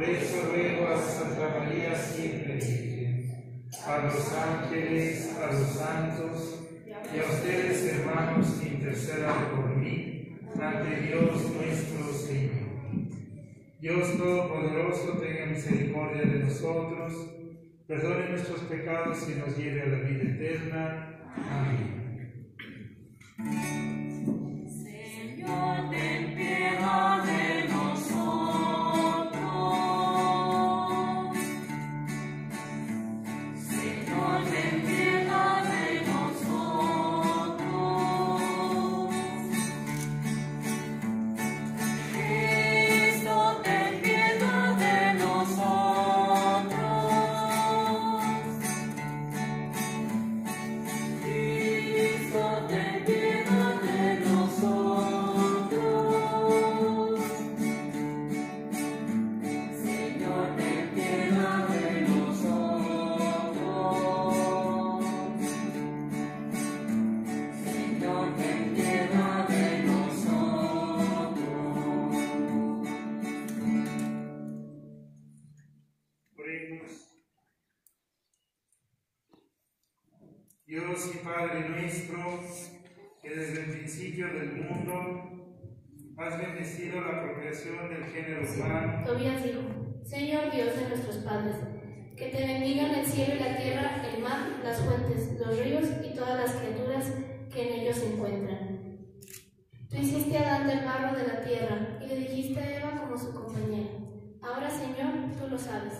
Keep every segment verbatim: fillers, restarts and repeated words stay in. Por eso ruego a Santa María siempre Virgen, a los ángeles, a los santos, y a ustedes, hermanos, que intercedan por mí ante Dios nuestro Señor. Dios Todopoderoso, tenga misericordia de nosotros, perdone nuestros pecados y nos lleve a la vida eterna. Amén. Señor, ten piedad de nosotros. Señor, ten piedad de nosotros. Cristo, ten piedad de nosotros. Cristo, ten piedad de nosotros. Señor, ten piedad de nosotros. Señor, ten piedad de nosotros. Oremos. Dios y Padre nuestro, que desde el principio del mundo has bendecido la procreación del género humano, Tobías dijo: Señor Dios de nuestros padres, que te bendigan el cielo y la tierra, el mar, las fuentes, los ríos y todas las criaturas que en ellos se encuentran. Tú hiciste a Adán del barro de la tierra y le dijiste a Eva como su compañera: Ahora, Señor, tú lo sabes.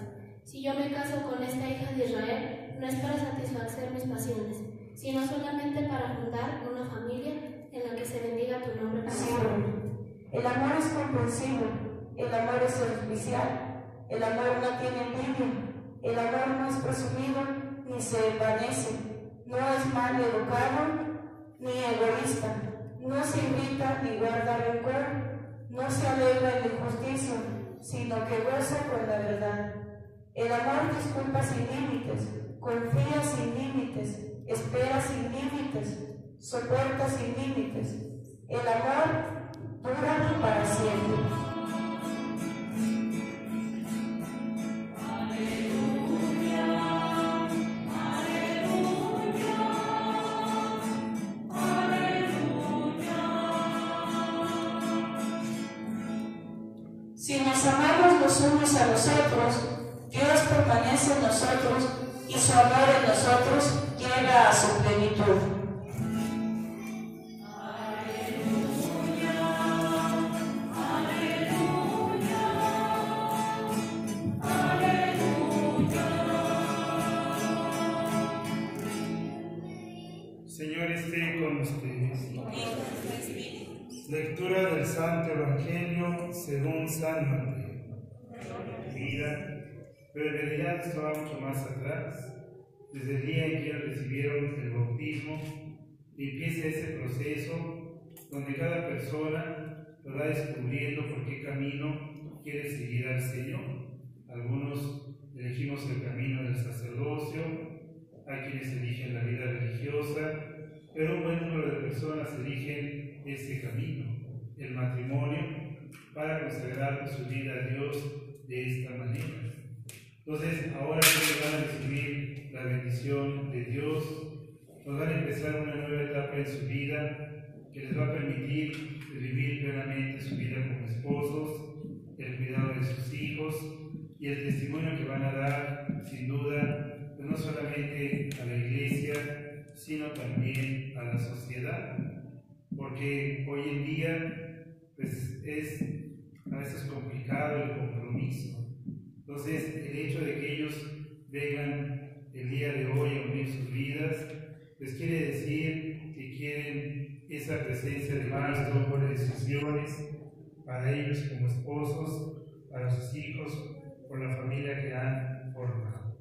Si yo me caso con esta hija de Israel, no es para satisfacer mis pasiones, sino solamente para fundar una familia en la que se bendiga tu nombre para siempre. El amor es compulsivo, el amor es servicial, el amor no tiene envidia, el amor no es presumido ni se envanece, no es mal educado ni egoísta, no se irrita ni guarda rencor, no se alegra en la injusticia, sino que goza con la verdad. El amor disculpa sin límites, confía sin límites, espera sin límites, soporta sin límites. El amor dura para siempre. Si nos amamos los unos a los otros, Dios permanece en nosotros y su amor en nosotros llega a su plenitud. Señor esté con ustedes. Lectura del Santo Evangelio según San Mateo. Vida, pero en realidad estaba mucho más atrás, desde el día en que recibieron el bautismo, y empieza ese proceso donde cada persona lo va descubriendo por qué camino quiere seguir al Señor. Algunos elegimos el camino del sacerdocio, hay quienes eligen la vida religiosa, pero un buen número de personas eligen este camino, el matrimonio, para consagrar su vida a Dios de esta manera. Entonces, ahora que van a recibir la bendición de Dios, nos van a empezar una nueva etapa en su vida que les va a permitir vivir plenamente su vida como esposos, el cuidado de sus hijos y el testimonio que van a dar, sin duda, no solamente a la iglesia, sino también a la sociedad, porque hoy en día pues es a veces complicado el compromiso. Entonces, el hecho de que ellos vengan el día de hoy a unir sus vidas, pues quiere decir que quieren esa presencia de Cristo por decisiones para ellos como esposos, para sus hijos, por la familia que han formado.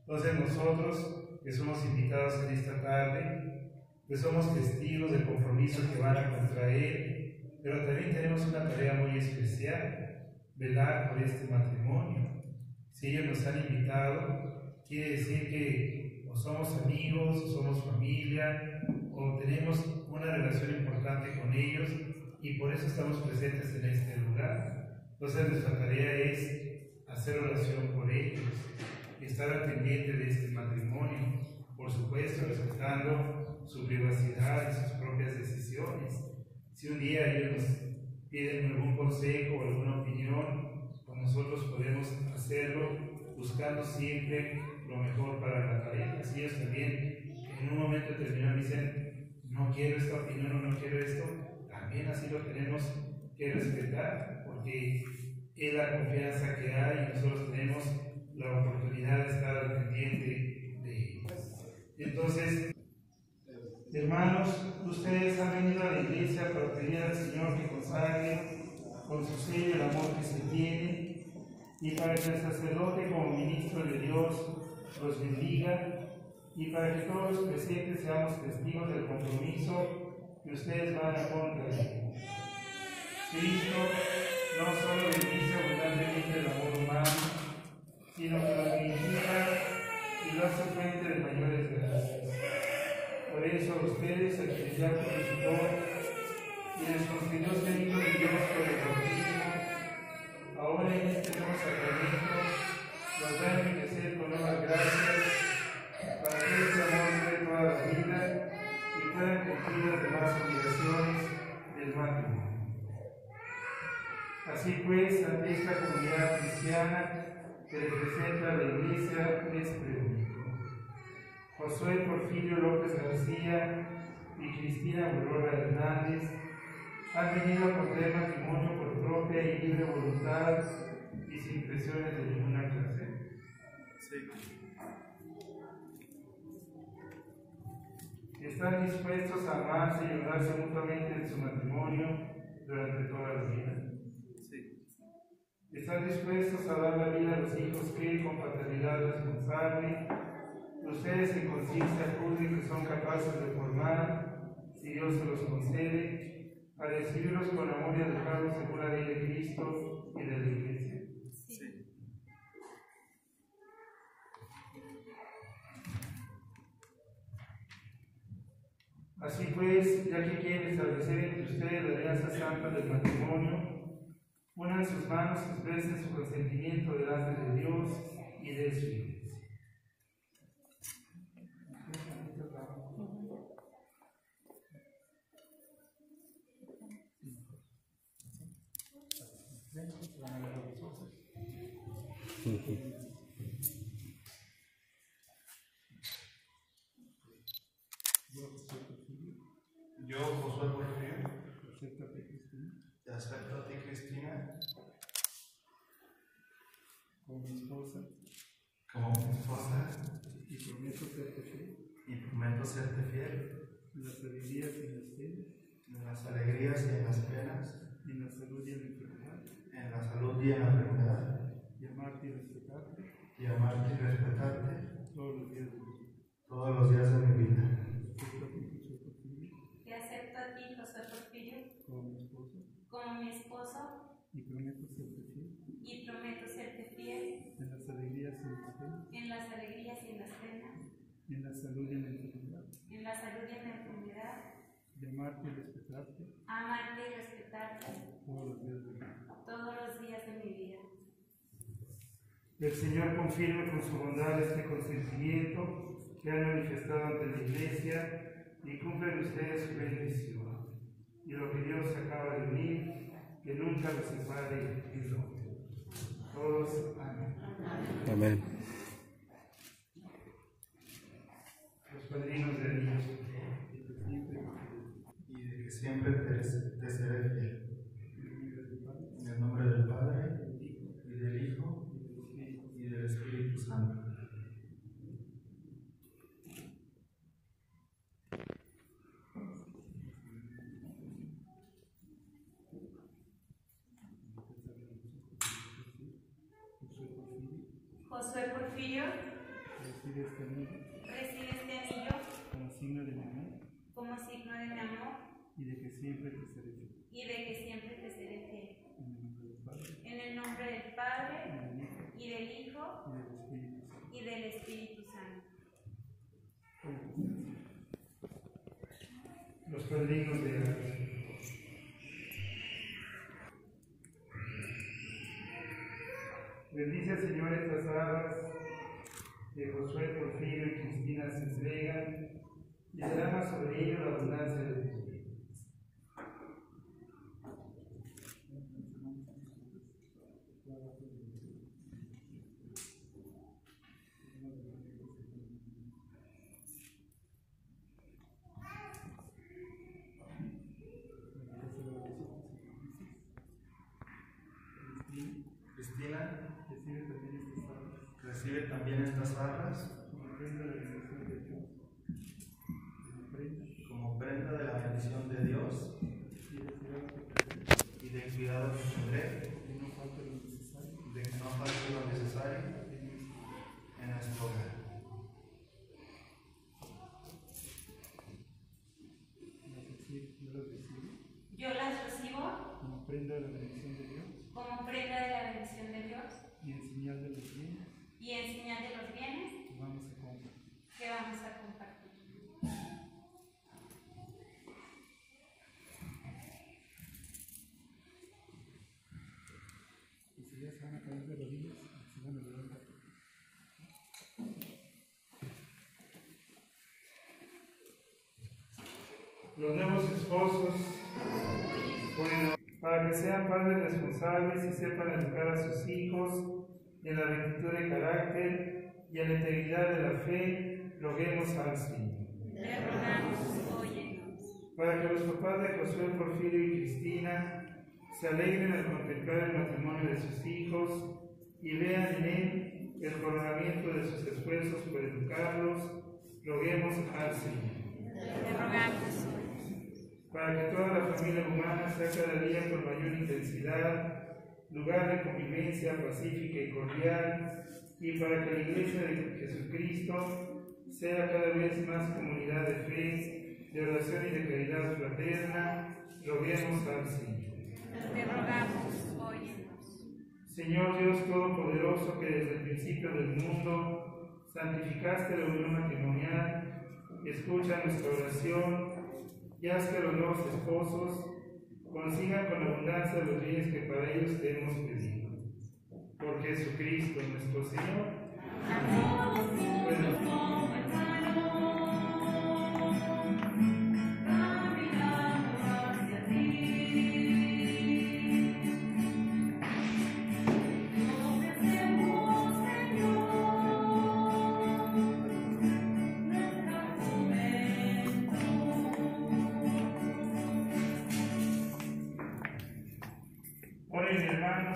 Entonces nosotros, que somos invitados en esta tarde, pues somos testigos del compromiso que van a contraer, pero también tenemos una tarea muy especial: velar por este matrimonio. Si ellos nos han invitado, quiere decir que o somos amigos, o somos familia, o tenemos una relación importante con ellos, y por eso estamos presentes en este lugar. Entonces nuestra tarea es hacer oración por ellos y estar al pendiente de este matrimonio, por supuesto respetando su privacidad y sus propias decisiones. Si un día ellos nos piden algún consejo o alguna opinión, pues nosotros podemos hacerlo buscando siempre lo mejor para la pareja. Si ellos también en un momento determinado dicen, no quiero esta opinión o no quiero esto, también así lo tenemos que respetar, porque es la confianza que hay y nosotros tenemos la oportunidad de estar al pendiente de ellos. Entonces, hermanos, ustedes han venido a la iglesia para pedir al Señor que consagre con su sello el amor que se tiene y para que el sacerdote como ministro de Dios los bendiga y para que todos los presentes seamos testigos del compromiso que ustedes van a contraer. Cristo no solo bendice abundantemente el amor humano, sino que lo bendiga y lo hace frente de mayores gracias. Por eso a ustedes, a quienes ya crucificó y les concedió ser hijos de Dios por el bautismo, ahora en este nuevo sacramento los va a enriquecer con nuevas gracias para que ese amor dure toda la vida y puedan cumplir las demás obligaciones del matrimonio. Así pues, ante esta comunidad cristiana que representa a la Iglesia, les pregunto: José Porfirio López García y Cristina Aurora Hernández han venido a contraer matrimonio por propia y libre voluntad y sin presiones de ninguna clase. Sí. Están dispuestos a amarse y ayudarse mutuamente en su matrimonio durante toda la vida. Sí. Están dispuestos a dar la vida a los hijos que, con paternidad responsable, ustedes en conciencia juzguen que son capaces de formar, si Dios se los concede, a recibirlos con amor y a dejarlos según la ley de Cristo y de la Iglesia. Sí. Así pues, ya que quieren establecer entre ustedes la alianza santa del matrimonio, unan sus manos y expresen su consentimiento delante de Dios y de su Hijo. Yo, Josué Porfirio, te acepto a ti, Cristina, como mi esposa, como mi esposa, y prometo serte fiel, y prometo serte fiel, en las alegrías y en las penas, en las alegrías y en las penas, en la salud y en la enfermedad, en la salud y en la enfermedad, y amarte y respetarte, y amarte y respetarte, todos los días de mi vida, todos los días de mi vida. Como mi esposo, y prometo serte fiel, y prometo serte fiel, en las alegrías y en las penas, en las alegrías y en las penas, en la salud y en la enfermedad, en la salud y en la enfermedad, de amarte y respetarte, amarte y respetarte, todos los días de mi vida, todos los días de mi vida. El Señor confirme con su bondad este consentimiento que han manifestado ante la Iglesia y cumplen ustedes su bendición. Y lo que Dios acaba de unir, que nunca lo separe y lo rompe. Todos, amén. Amén. Los padrinos de Dios, y de que siempre te, te seré fiel. En el nombre del Padre, y del Hijo, y del Espíritu Santo. José Porfirio, recibe este anillo, recibe este anillo como signo de mi amor, como signo de mi amor, y de que siempre te seré fiel, y de que siempre te seré fiel, en el nombre del Padre, en el nombre del Padre, y del Hijo, y del Espíritu Santo. Los padrinos de la Bendice, Señor, estas arras que Josué, Porfirio y Cristina se entregan y derrama sobre ellos la abundancia de Dios. Recibe también estas arras como prenda de la bendición de Dios y del cuidado que tendré, de que no falte lo necesario en nuestro hogar. Yo las recibo como prenda de la bendición de Dios, como prenda de la bendición de Dios y en señal de los bienes. Y en señal de los bienes que vamos a compartir. Que vamos a compartir. Y si ya se van a caer de rodillas, si van a levantar. Los nuevos esposos pueden, para que sean padres responsables y sepan educar a sus hijos en la rectitud de carácter y en la integridad de la fe, roguemos al Señor. Te rogamos, óyenos. Para que los papás de Josué, Porfirio y Cristina se alegren al contemplar el matrimonio de sus hijos y vean en él el coronamiento de sus esfuerzos por educarlos, roguemos al Señor. Te rogamos, óyenos. Para que toda la familia humana sea cada día con mayor intensidad lugar de convivencia pacífica y cordial, y para que la Iglesia de Jesucristo sea cada vez más comunidad de fe, de oración y de caridad fraterna, roguemos al Señor. Te rogamos, óyenos. Señor Dios Todopoderoso, que desde el principio del mundo santificaste la unión matrimonial, escucha nuestra oración y haz que los nuevos esposos consigan con abundancia los bienes que para ellos te hemos pedido. Por Jesucristo nuestro Señor. Amén. Bueno.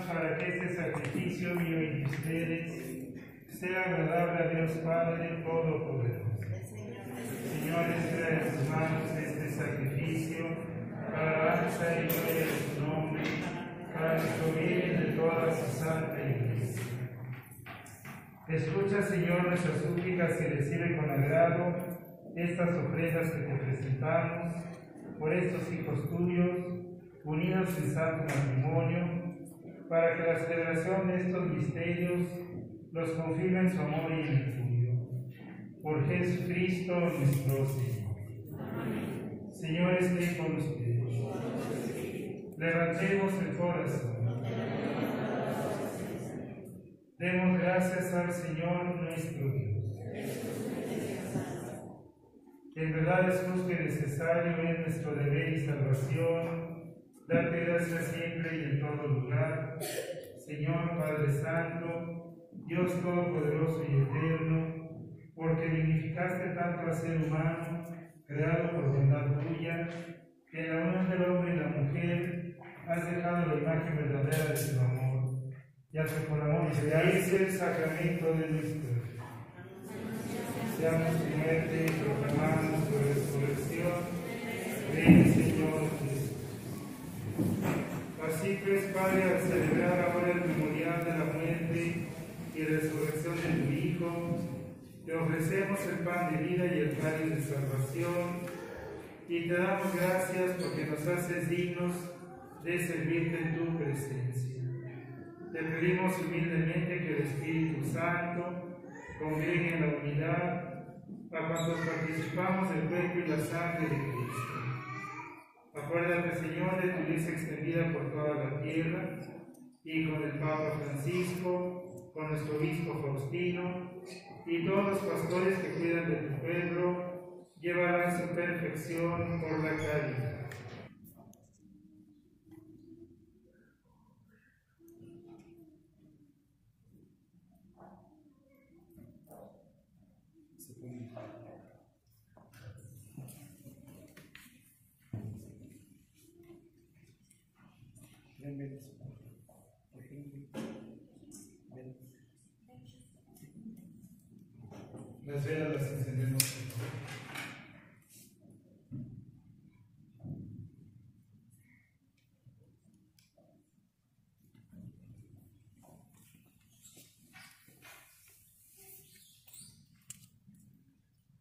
Para que este sacrificio mío y de ustedes sea agradable a Dios Padre Todopoderoso. Señor, espera en sus manos este sacrificio para alabanza y gloria de su nombre, para nuestro bien de toda su santa Iglesia. Escucha, Señor, nuestras súplicas y recibe con agrado estas ofrendas que te presentamos por estos hijos tuyos, unidos en santo matrimonio, para que la celebración de estos misterios los confirme en su amor y en el tuyo. Por Jesucristo nuestro Señor. Amén. Señor, esté con ustedes. Levantemos el corazón. Demos gracias al Señor nuestro Dios. En verdad es justo y necesario, es nuestro deber y salvación, date gracias siempre y en todo lugar, Señor Padre Santo, Dios Todopoderoso y Eterno, porque dignificaste tanto al ser humano, creado por bondad tuya, que en la unión del hombre y la mujer has dejado la imagen verdadera de tu amor, y a tu amor creáis el sacramento de nuestra fe. Seamos tu muerte y proclamamos tu resurrección. Ven, Señor. Así pues, Padre, al celebrar ahora el memorial de la muerte y resurrección de tu Hijo, te ofrecemos el pan de vida y el pan de salvación, y te damos gracias porque nos haces dignos de servirte en tu presencia. Te pedimos humildemente que el Espíritu Santo congregue en la unidad a cuantos participamos del cuerpo y la sangre de Cristo. Acuérdate, Señor, de tu iglesia extendida por toda la tierra, y con el Papa Francisco, con nuestro obispo Faustino y todos los pastores que cuidan de tu pueblo, llevarán su perfección por la caridad. Las velas las encendemos.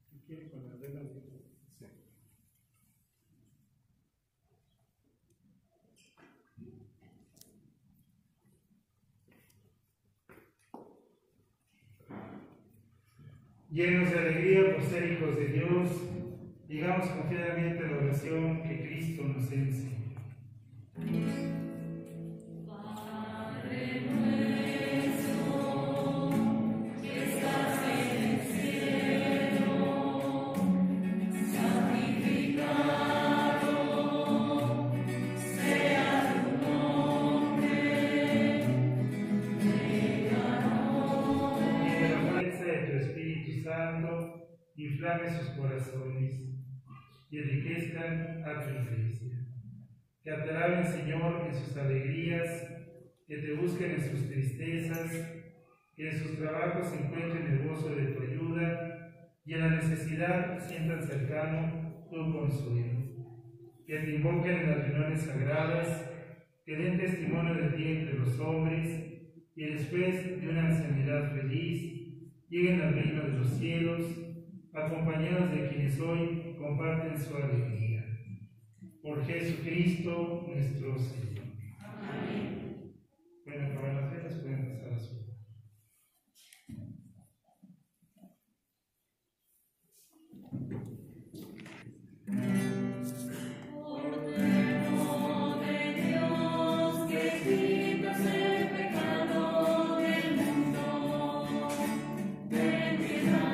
¿Qué quiere con las velas? Sí. Llenos de alegría por ser hijos de Dios, digamos confiadamente la oración que Cristo nos enseña. Inflame sus corazones y enriquezcan a tu iglesia. Que alaben, Señor, en sus alegrías, que te busquen en sus tristezas, que en sus trabajos encuentren el gozo de tu ayuda y en la necesidad sientan cercano tu consuelo. Que te invoquen en las reuniones sagradas, que den testimonio de ti entre los hombres y después de una ancianidad feliz lleguen al reino de los cielos, acompañados de quienes hoy comparten su alegría. Por Jesucristo nuestro Señor. Amén. Pueden acabar las velas, pueden pasar a su lugar. Cordero de Dios, que quitas el pecado del mundo, ven y da.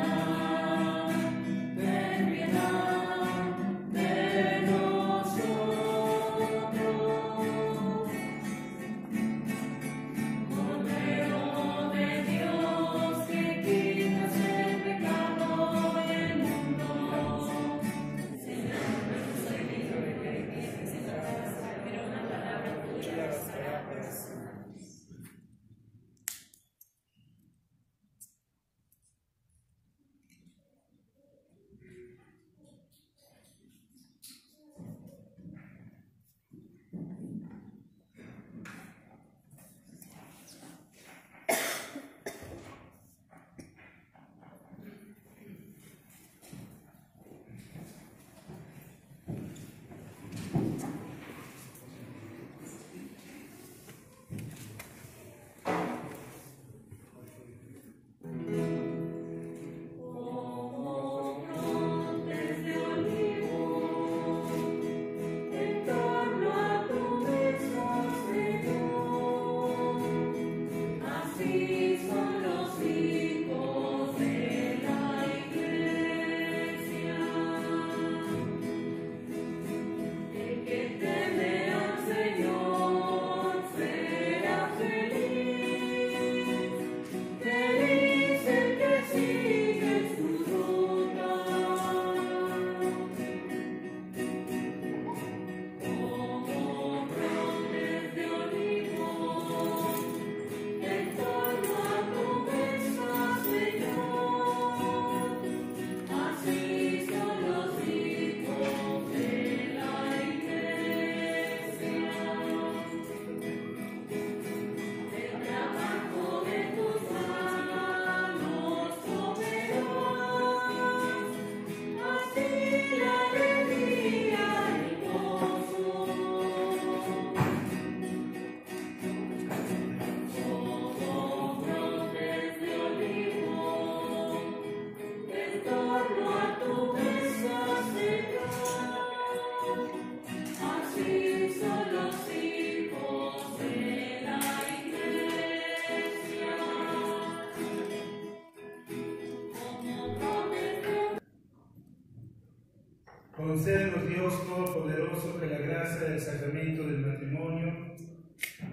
Concédenos, Dios Todopoderoso, que la gracia del sacramento del matrimonio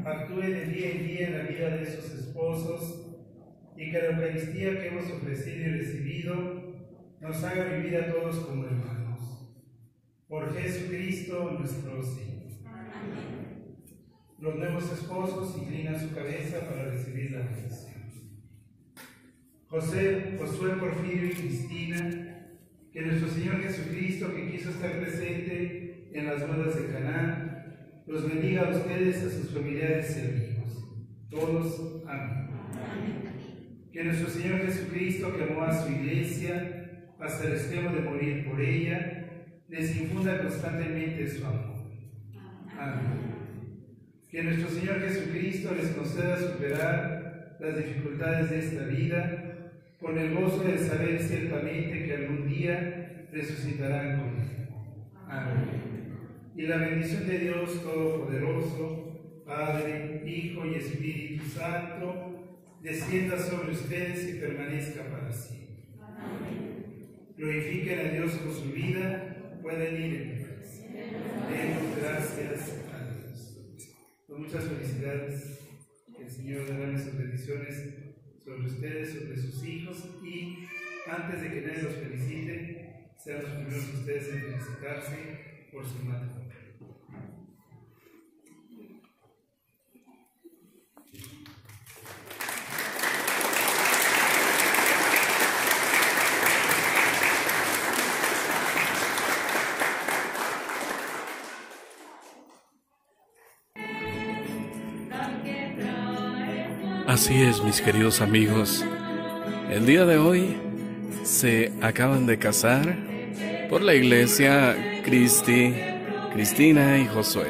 actúe de día en día en la vida de esos esposos y que la Eucaristía que hemos ofrecido y recibido nos haga vivir a todos como hermanos. Por Jesucristo nuestro Señor. Amén. Los nuevos esposos inclinan su cabeza para recibir la bendición. José, Josué, Porfirio y Cristina, que nuestro Señor Jesucristo, que quiso estar presente en las bodas de Caná, los bendiga a ustedes, a sus familiares y amigos. Todos, amén. Amén. Que nuestro Señor Jesucristo, que amó a su iglesia hasta el extremo de morir por ella, les infunda constantemente su amor. Amén. Que nuestro Señor Jesucristo les conceda superar las dificultades de esta vida, con el gozo de saber ciertamente que algún día resucitarán con él. Amén. Y la bendición de Dios Todopoderoso, Padre, Hijo y Espíritu Santo, descienda sobre ustedes y permanezca para siempre. Amén. Glorifiquen a Dios con su vida, pueden ir en paz. Demos gracias a Dios. Con muchas felicidades, que el Señor derrame sus bendiciones sobre ustedes, sobre sus hijos, y antes de que nadie los felicite, sean los primeros ustedes en felicitarse por su matrimonio. Así es, mis queridos amigos, el día de hoy se acaban de casar por la iglesia Cristi, Cristina y Josué.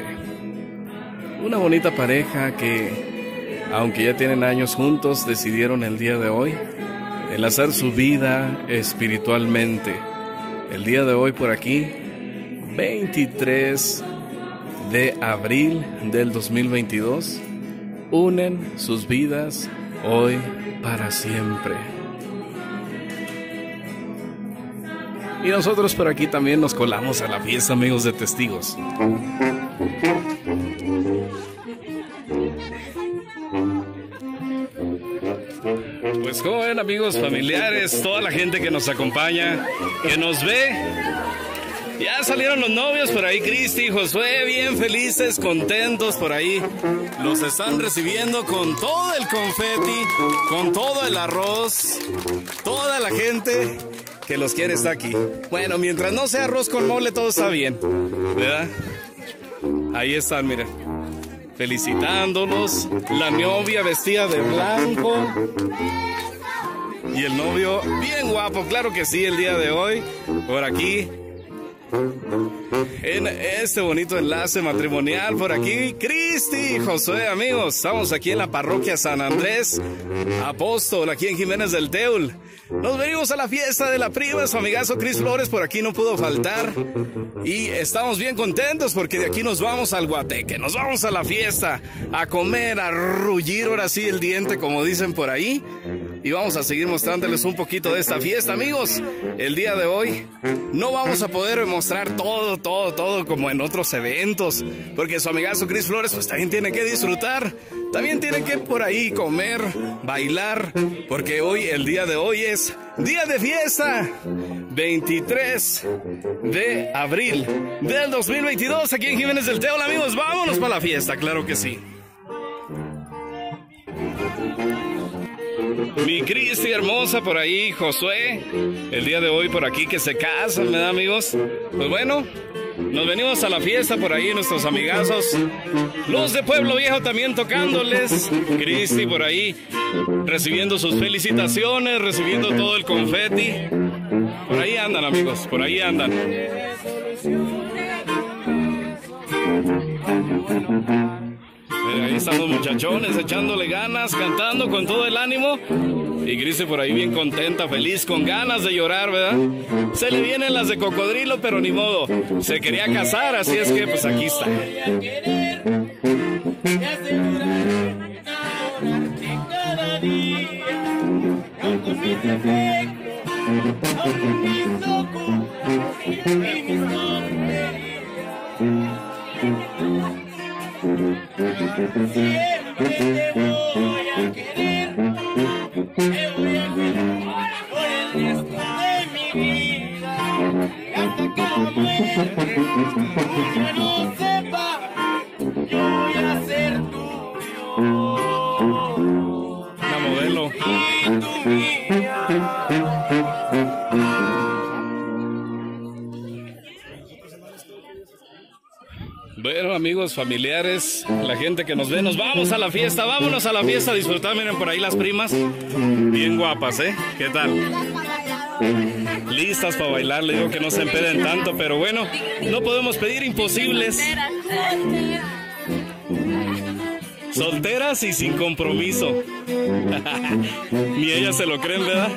Una bonita pareja que, aunque ya tienen años juntos, decidieron el día de hoy enlazar su vida espiritualmente. El día de hoy por aquí, veintitrés de abril del dos mil veintidós, unen sus vidas hoy para siempre. Y nosotros por aquí también nos colamos a la fiesta, amigos de testigos. Pues como ven, amigos, familiares, toda la gente que nos acompaña, que nos ve. Ya salieron los novios por ahí, Cristi y Josué, bien felices, contentos por ahí. Los están recibiendo con todo el confeti, con todo el arroz, toda la gente que los quiere está aquí. Bueno, mientras no sea arroz con mole, todo está bien, ¿verdad? Ahí están, mira, felicitándolos, la novia vestida de blanco y el novio bien guapo, claro que sí, el día de hoy, por aquí. En este bonito enlace matrimonial por aquí, Cristi y Josué, amigos, estamos aquí en la parroquia San Andrés Apóstol, aquí en Jiménez del Teul. Nos venimos a la fiesta de la prima, su amigazo Cris Flores por aquí no pudo faltar. Y estamos bien contentos porque de aquí nos vamos al guateque, nos vamos a la fiesta, a comer, a rullir ahora sí el diente, como dicen por ahí. Y vamos a seguir mostrándoles un poquito de esta fiesta, amigos. El día de hoy no vamos a poder mostrar todo, todo, todo como en otros eventos, porque su amigazo Cris Flores pues también tiene que disfrutar, también tiene que por ahí comer, bailar, porque hoy, el día de hoy es día de fiesta, veintitrés de abril del dos mil veintidós, aquí en Jiménez del Teul, amigos. Vámonos para la fiesta, claro que sí. Mi Cristi hermosa por ahí, Josué, el día de hoy por aquí que se casan, ¿verdad, amigos? Pues bueno, nos venimos a la fiesta por ahí, nuestros amigazos. Luz de Pueblo Viejo también tocándoles. Cristi por ahí, recibiendo sus felicitaciones, recibiendo todo el confeti. Por ahí andan, amigos, por ahí andan. Ahí están los muchachones echándole ganas, cantando con todo el ánimo. Y Cristi por ahí bien contenta, feliz, con ganas de llorar, ¿verdad? Se le vienen las de cocodrilo, pero ni modo. Se quería casar, así es que pues aquí está. Bueno, amigos, familiares, la gente que nos ve, nos vamos a la fiesta, vámonos a la fiesta a disfrutar. Miren por ahí las primas, bien guapas, ¿eh? ¿Qué tal? Listas para bailar, le digo que no se empeden tanto, pero bueno, no podemos pedir imposibles. Solteras y sin compromiso. Ni ellas se lo creen, ¿verdad?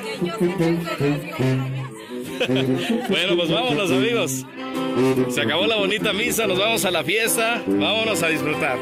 Bueno, pues vámonos, amigos. Se acabó la bonita misa, nos vamos a la fiesta, vámonos a disfrutar.